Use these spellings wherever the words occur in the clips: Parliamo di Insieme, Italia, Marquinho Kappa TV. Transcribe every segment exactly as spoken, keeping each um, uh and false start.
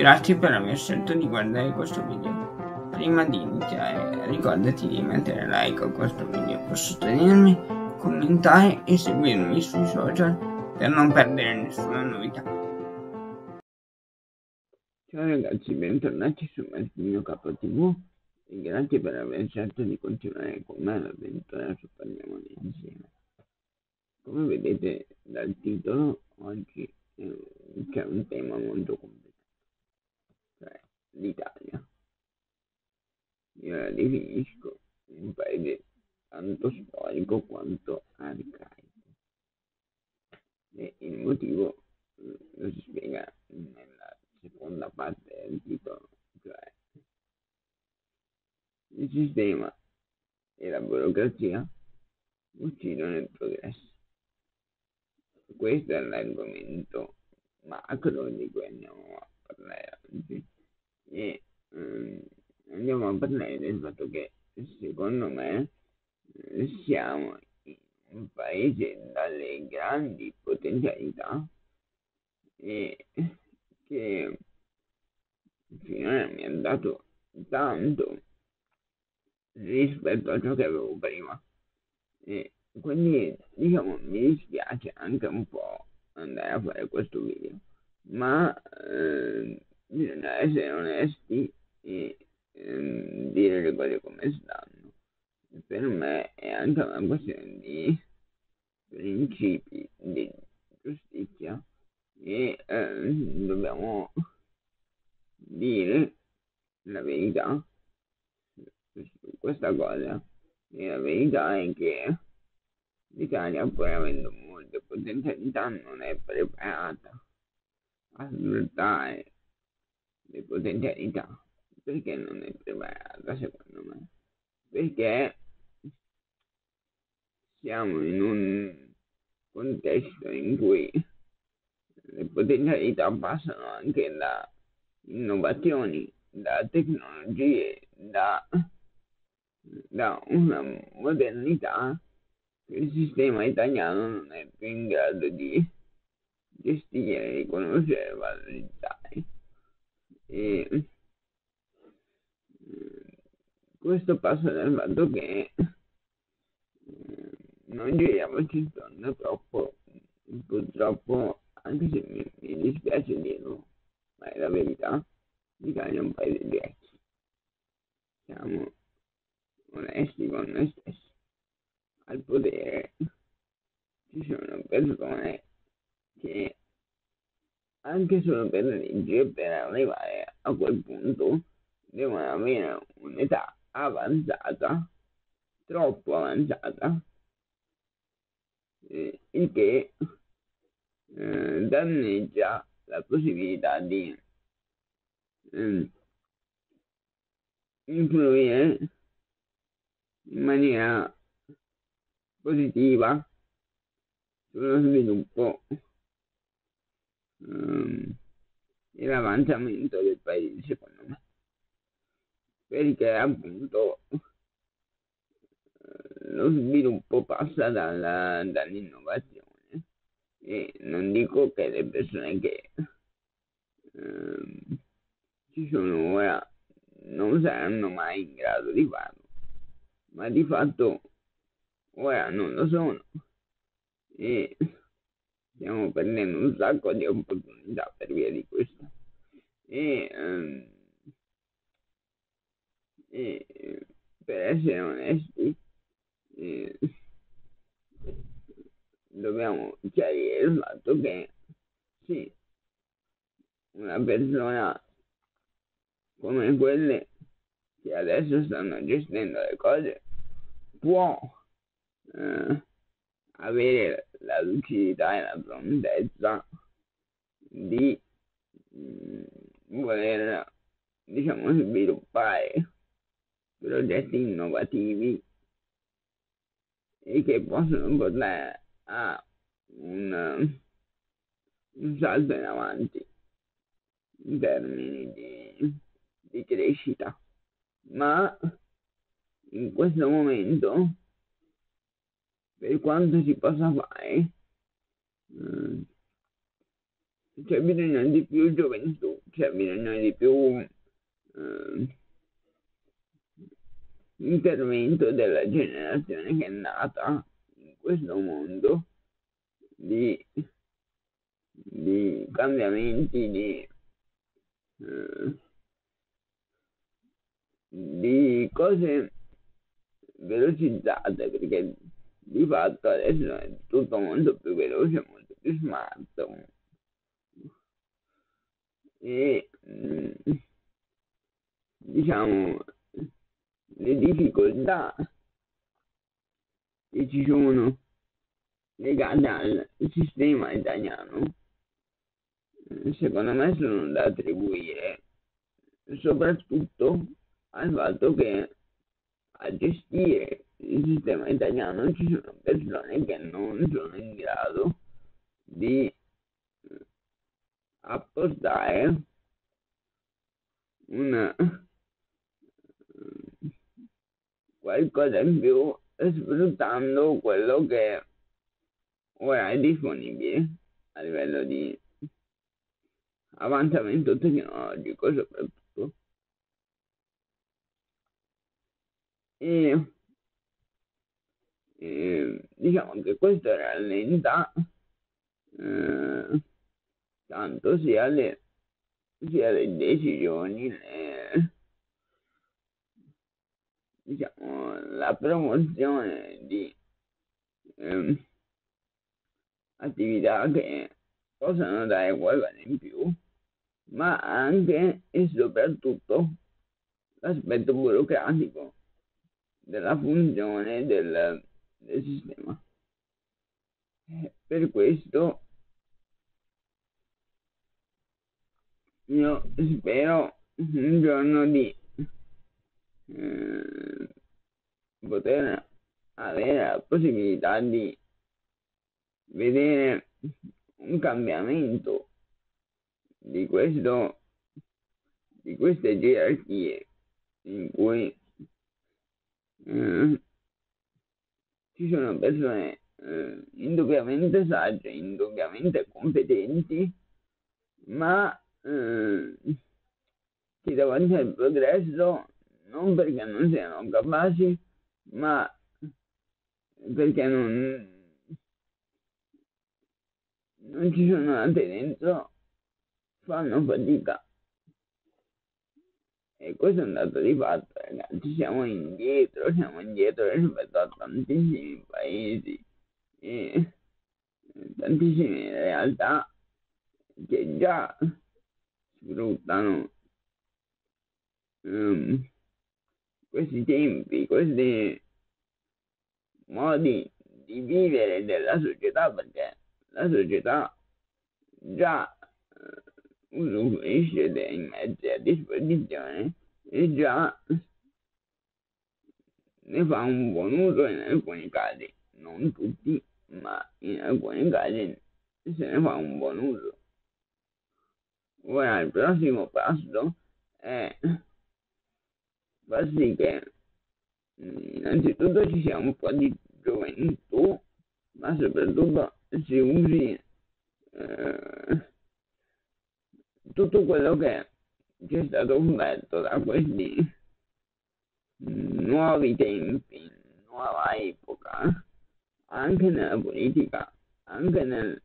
Grazie per aver scelto di guardare questo video. Prima di iniziare, ricordati di mettere like a questo video per sostenermi, commentare e seguirmi sui social per non perdere nessuna novità. Ciao ragazzi, bentornati su Marquinho Kappa tivù e grazie per aver scelto di continuare con me l'avventura su Parliamo di Insieme. Come vedete dal titolo, oggi eh, c'è un tema molto complicato, cioè l'Italia. Io la definisco un paese tanto storico quanto arcaico, e il motivo eh, lo si spiega nella seconda parte del titolo, cioè il sistema e la burocrazia uccidono il progresso. Questo è l'argomento macro di cui andiamo a parlare oggi, e um, andiamo a parlare del fatto che secondo me siamo in un paese dalle grandi potenzialità e che finora mi ha dato tanto rispetto a ciò che avevo prima, e quindi diciamo mi dispiace anche un po' andare a fare questo video, ma eh, bisogna essere onesti e eh, dire le cose come stanno. Per me è anche una questione di principi, di giustizia, e eh, dobbiamo dire la verità su questa cosa, e la verità è che l'Italia, pur avendo molte potenzialità, non è preparata a sfruttare le potenzialità. Perché non è preparata, secondo me? Perché siamo in un contesto in cui le potenzialità passano anche da innovazioni, da tecnologie, da, da una modernità. Il sistema italiano non è più in grado di gestire, riconoscere e valorizzare. E questo passa dal fatto che eh, non giriamoci intorno troppo, purtroppo, anche se mi, mi dispiace dirlo, ma è la verità, l'Italia è un paese di vecchi. Siamo onesti con noi stessi. Al potere ci sono persone che, anche solo per legge, per arrivare a quel punto devono avere un'età avanzata, troppo avanzata, eh, il che eh, danneggia la possibilità di eh, influire in maniera positiva sullo sviluppo um, e l'avanzamento del paese, secondo me, perché appunto lo sviluppo passa dalla, dall'innovazione, e non dico che le persone che um, ci sono ora non saranno mai in grado di farlo, ma di fatto ora non lo sono, e stiamo perdendo un sacco di opportunità per via di questo. E, um, e per essere onesti, eh, dobbiamo chiarire il fatto che sì, una persona come quelle che adesso stanno gestendo le cose può Uh, avere la lucidità e la prontezza di mh, voler, diciamo, sviluppare progetti innovativi e che possono portare a un, un salto in avanti in termini di, di crescita. Ma in questo momento, per quanto si possa fare, eh, c'è bisogno di più gioventù, c'è bisogno di più eh, intervento della generazione che è nata in questo mondo di, di cambiamenti, di, eh, di cose velocizzate, perché di fatto adesso è tutto molto più veloce, molto più smart e diciamo le difficoltà che ci sono legate al sistema italiano secondo me sono da attribuire soprattutto al fatto che a gestire il sistema italiano ci sono persone che non sono in grado di apportare una qualcosa in più sfruttando quello che ora è disponibile a livello di avanzamento tecnologico soprattutto. E, e diciamo che questo rallenta eh, tanto sia le, sia le decisioni, le, diciamo la promozione di eh, attività che possono dare qualcosa in più, ma anche e soprattutto l'aspetto burocratico della funzione del, del sistema. Per questo io spero un giorno di eh, poter avere la possibilità di vedere un cambiamento di questo di queste gerarchie in cui Eh, ci sono persone eh, indubbiamente sagge, indubbiamente competenti, ma eh, che davanti al progresso non perché non siano capaci, ma perché non, non ci sono nate dentro, fanno fatica. E questo è un dato di fatto, ragazzi, siamo indietro, siamo indietro rispetto a tantissimi paesi e tantissime realtà che già sfruttano um, questi tempi, questi modi di vivere della società, perché la società già usufruisce dei mezzi a disposizione e già ne fa un buon uso in alcuni casi, non tutti, ma in alcuni casi se ne fa un buon uso. Ora il prossimo passo è far sì che innanzitutto ci sia un po' di gioventù, ma soprattutto si usi eh, tutto quello che ci è stato offerto da questi nuovi tempi, nuova epoca, anche nella politica, anche nel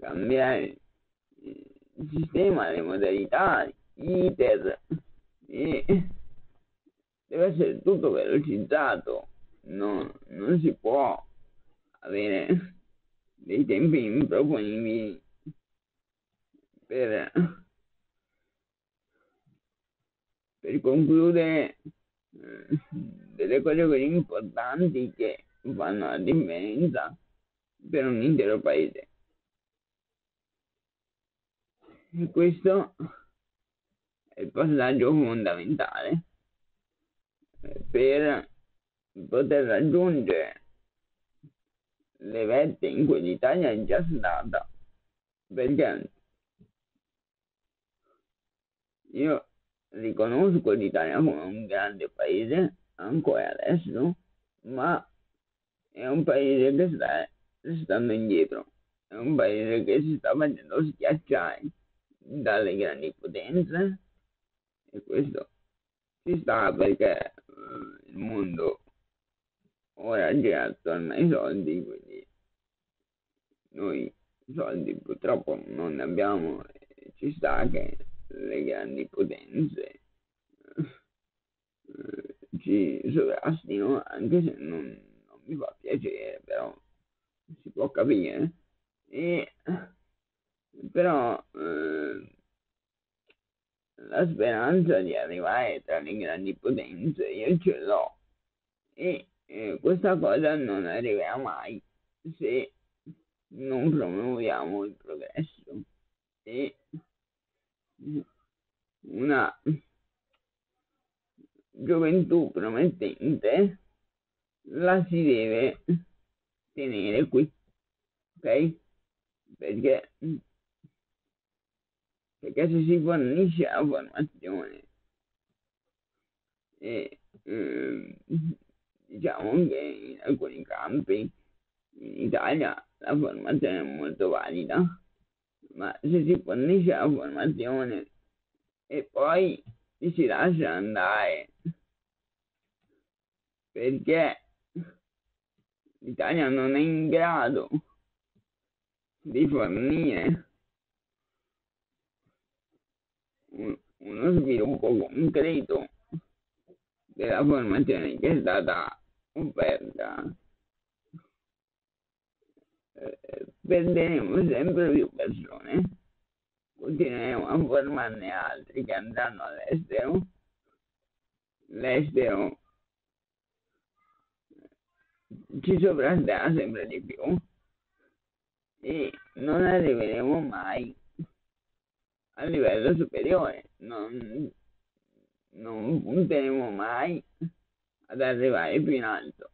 cambiare il sistema, le modalità, l'iter, e deve essere tutto velocizzato, non, non si può avere dei tempi improponibili Per, per concludere eh, delle cose così importanti che fanno la differenza per un intero paese. E questo è il passaggio fondamentale per poter raggiungere le vette in cui l'Italia è già stata, perché io riconosco l'Italia come un grande paese, ancora adesso, ma è un paese che sta restando indietro. È è un paese che si sta facendo schiacciare dalle grandi potenze, e questo ci sta perché uh, il mondo ora gira attorno ai soldi, quindi noi soldi purtroppo non ne abbiamo, e ci sta che le grandi potenze uh, ci sovrastino, anche se non, non mi fa piacere, però si può capire. E però eh, la speranza di arrivare tra le grandi potenze io ce l'ho, e eh, questa cosa non arriverà mai se non promuoviamo il progresso. E una gioventù promettente la si deve tenere qui, ok? Perché, perché se si fornisce la formazione e eh, diciamo che in alcuni campi in Italia la formazione è molto valida, ma se si fornisce la formazione e poi si lascia andare perché l'Italia non è in grado di fornire un, uno sviluppo concreto della formazione che è stata offerta, eh, perderemo sempre più persone, continueremo a formarne altri che andranno all'estero, l'estero ci sovrasterà sempre di più e non arriveremo mai a livello superiore, non, non punteremo mai ad arrivare più in alto.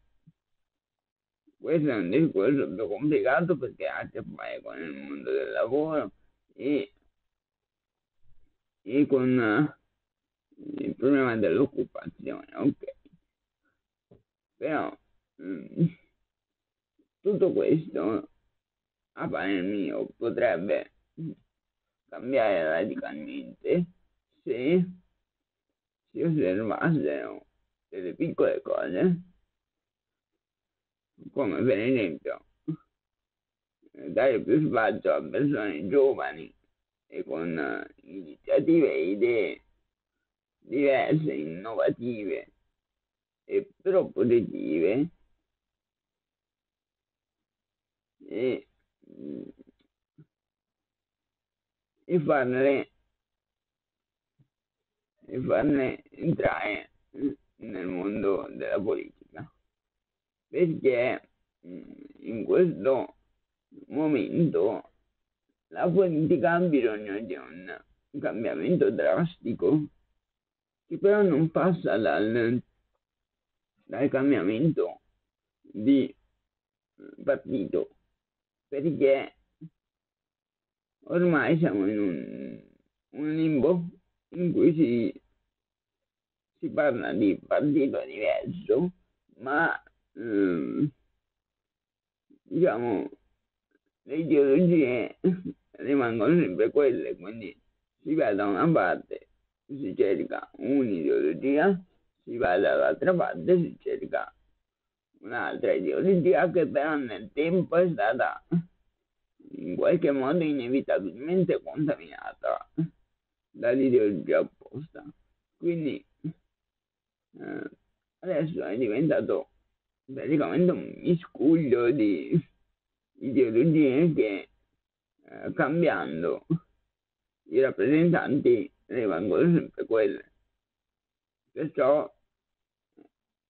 Questo è un discorso più complicato perché ha a che fare con il mondo del lavoro e, e con uh, il problema dell'occupazione, ok? Però tutto questo, a parer mio, potrebbe cambiare radicalmente se si osservassero delle piccole cose, come per esempio dare più spazio a persone giovani e con iniziative e idee diverse, innovative e propositive, E, e farle e farle entrare nel mondo della politica, perché in questo momento la politica ha bisogno di un cambiamento drastico, che però non passa dal, dal cambiamento di partito, perché ormai siamo in un, un limbo in cui si, si parla di partito diverso, ma ehm, diciamo le ideologie rimangono sempre quelle, quindi si va da una parte, si cerca un'ideologia, si va dall'altra parte, si cerca un'altra ideologia, che però nel tempo è stata in qualche modo inevitabilmente contaminata dall'ideologia opposta. Quindi eh, adesso è diventato praticamente un miscuglio di ideologie che eh, cambiando i rappresentanti rimangono sempre quelle. Perciò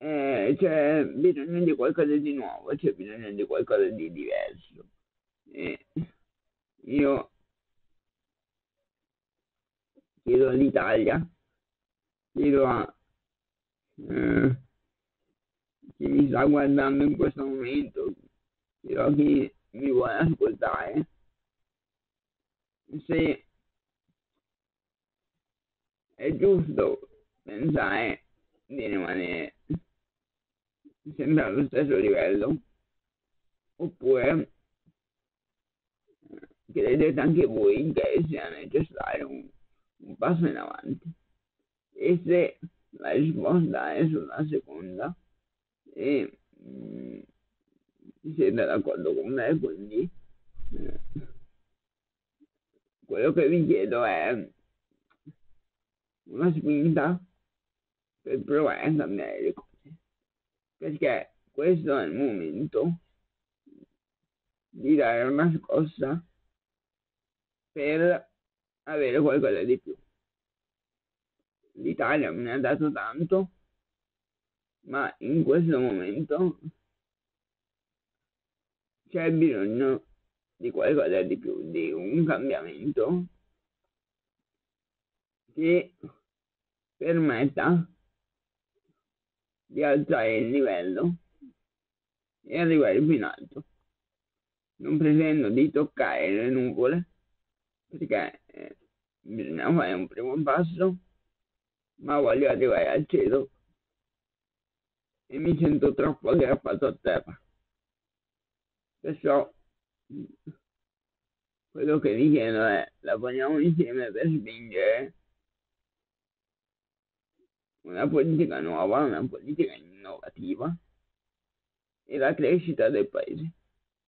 Eh, c'è bisogno di qualcosa di nuovo, c'è bisogno di qualcosa di diverso. Eh, io chiedo all'Italia, chiedo a eh, chi mi sta guardando in questo momento, chiedo a chi mi vuole ascoltare, se è giusto pensare di rimanere sempre allo stesso livello, oppure credete anche voi che sia necessario un, un passo in avanti? E se la risposta è sulla seconda, e mh, siete d'accordo con me, quindi eh, quello che vi chiedo è una spinta per provare a cambiare le cose, perché questo è il momento di dare una scossa per avere qualcosa di più. L'Italia mi ha dato tanto, ma in questo momento c'è bisogno di qualcosa di più, di un cambiamento che permetta di alzare il livello e arrivare più in alto. Non pretendo di toccare le nuvole, perché eh, bisogna fare un primo passo, ma voglio arrivare al cielo e mi sento troppo aggrappato a terra. Perciò quello che vi chiedo è: lavoriamo insieme per spingere una politica nuova, una politica innovativa e la crescita del paese.